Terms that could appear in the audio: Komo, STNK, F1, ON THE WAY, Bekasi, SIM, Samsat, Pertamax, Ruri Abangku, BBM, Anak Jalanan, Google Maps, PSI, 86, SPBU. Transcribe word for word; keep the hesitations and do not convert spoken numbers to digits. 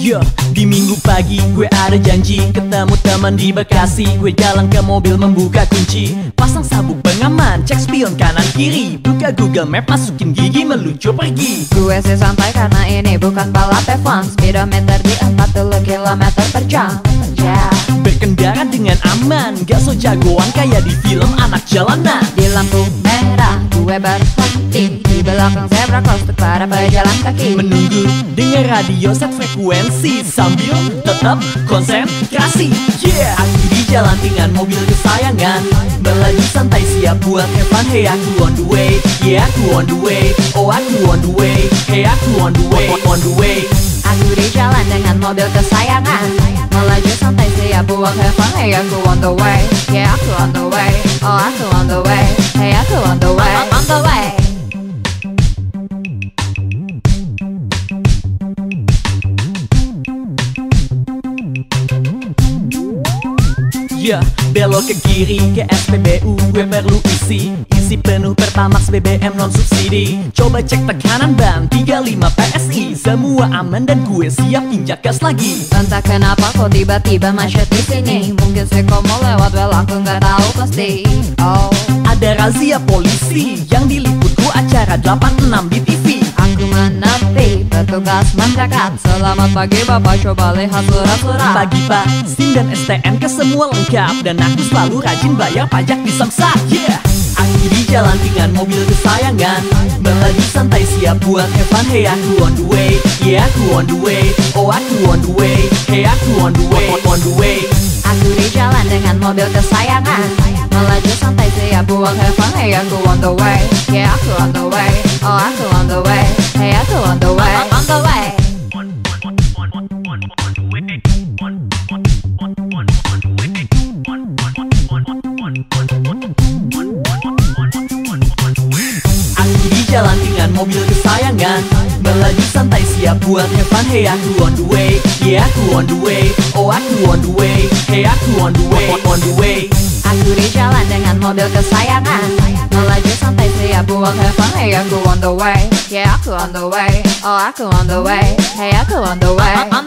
Yo, di minggu pagi gue ada janji ketemu teman di Bekasi. Gue jalan ke mobil membuka kunci, pasang sabuk pengaman, cek spion kanan kiri, buka Google Maps, masukin gigi meluncur pergi. Gue sih santai karena ini bukan balap F one, speedometer di empat puluh kilometer per jam. Yeah. Berkendara dengan aman, gak so jagoan kayak di film Anak Jalanan. Di lampu merah gue berhenti, di belakang zebra cross untuk para pejalan kaki. Menunggu, dengar radio set frekuensi sambil tetap konsentrasi. Yeah. Aku di jalan dengan mobil kesayangan, melaju santai siap buat F one. Hey, aku on the way, yeah aku on the way, oh aku on the way, hey aku on the way, on the way. Aku di jalan dengan mobil kesayangan, melaju santai siap buat F one. Hey, aku on the way, yeah aku on the way, oh aku on the way, hey aku on the way, on the way. Yeah, belok ke kiri ke S P B U, gue perlu isi Isi penuh Pertamax, B B M non subsidi. Coba cek tekanan ban tiga puluh lima P S I, semua aman dan gue siap injak gas lagi. Entah kenapa kok tiba-tiba macet di sini, mungkin si Komo lewat, well aku nggak tahu pasti. Oh, ada razia polisi yang diliputku acara delapan enam di T V. Aku menepi, petugas mendekat, selamat pagi bapak, coba lihat surat-surat. Pagi pak, SIM dan S T N K semua lengkap, dan aku selalu rajin bayar pajak di Samsat. Yeah. Aku di jalan dengan mobil kesayangan, melaju santai siap buat F one. Hey aku on the way, yeah aku on the way, oh aku on the way, hey aku on the way, on the way. Aku di jalan dengan mobil kesayangan, melaju santai siap buat F one. Hey aku on the way, yeah aku on the way, oh aku on the way, hey aku on the way, on the way. Aku di jalan dengan mobil kesayangan, melaju santai siap buat F one. Hey aku on the way, yeah aku on the way, oh aku on the way, hey aku on the way, on the way. Aku di jalan dengan mobil kesayangan, melaju santai siap buat F one. Hey aku on the way, yeah aku on the way, oh aku on the way, hey aku on the way.